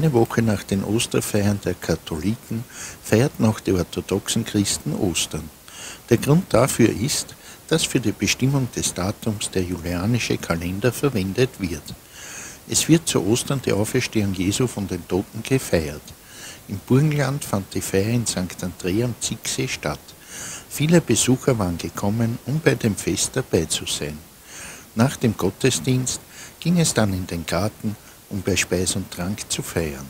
Eine Woche nach den Osterfeiern der Katholiken feierten auch die orthodoxen Christen Ostern. Der Grund dafür ist, dass für die Bestimmung des Datums der Julianische Kalender verwendet wird. Es wird zu Ostern die Auferstehung Jesu von den Toten gefeiert. Im Burgenland fand die Feier in St. Andrä am Zicksee statt. Viele Besucher waren gekommen, um bei dem Fest dabei zu sein. Nach dem Gottesdienst ging es dann in den Garten, um bei Speis und Trank zu feiern.